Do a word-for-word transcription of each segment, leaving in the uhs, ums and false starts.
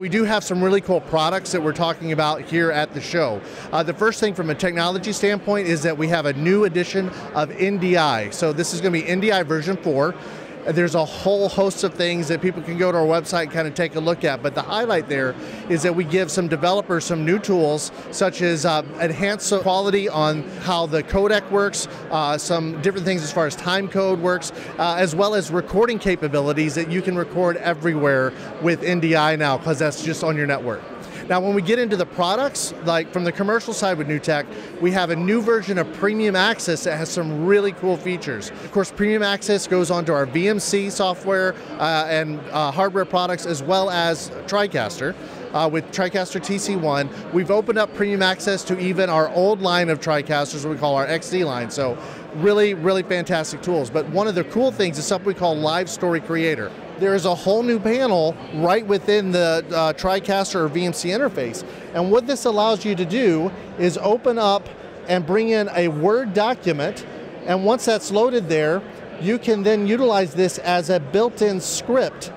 We do have some really cool products that we're talking about here at the show. Uh, the first thing from a technology standpoint is that we have a new edition of N D I. So this is going to be N D I version four. There's a whole host of things that people can go to our website and kind of take a look at, but the highlight there is that we give some developers some new tools, such as uh, enhanced quality on how the codec works, uh, some different things as far as time code works, uh, as well as recording capabilities that you can record everywhere with N D I now, because that's just on your network. Now when we get into the products, like from the commercial side with NewTek, we have a new version of Premium Access that has some really cool features. Of course, Premium Access goes onto our V M C software uh, and uh, hardware products, as well as TriCaster. Uh, with TriCaster T C one, we've opened up Premium Access to even our old line of TriCasters, what we call our X D line. So really, really fantastic tools. But one of the cool things is something we call Live Story Creator. There is a whole new panel right within the uh, TriCaster or V M C interface. And what this allows you to do is open up and bring in a Word document. And once that's loaded there, you can then utilize this as a built-in script.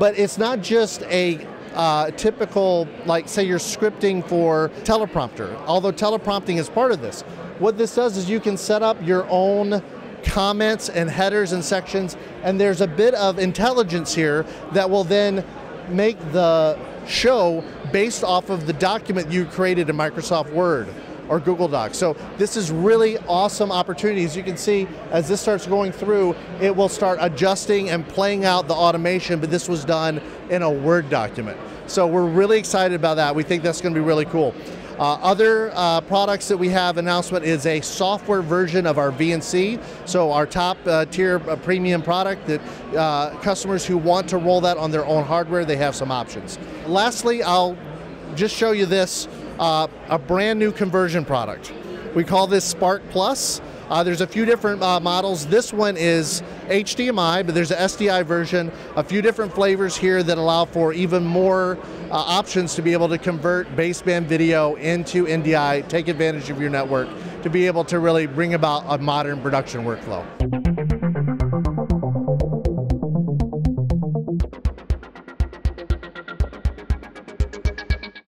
But it's not just a Uh, typical, like say you're scripting for teleprompter, although teleprompting is part of this. What this does is you can set up your own comments and headers and sections, and there's a bit of intelligence here that will then make the show based off of the document you created in Microsoft Word or Google Docs. So this is really awesome opportunity. As you can see, as this starts going through, it will start adjusting and playing out the automation, but this was done in a Word document. So we're really excited about that. We think that's going to be really cool. Uh, other uh, products that we have announcement is a software version of our V N C, so our top uh, tier uh, premium product that uh, customers who want to roll that on their own hardware, they have some options. Lastly, I'll just show you this. Uh, a brand new conversion product. We call this Spark Plus. Uh, there's a few different uh, models. This one is H D M I, but there's an S D I version, a few different flavors here that allow for even more uh, options to be able to convert baseband video into N D I, take advantage of your network to be able to really bring about a modern production workflow.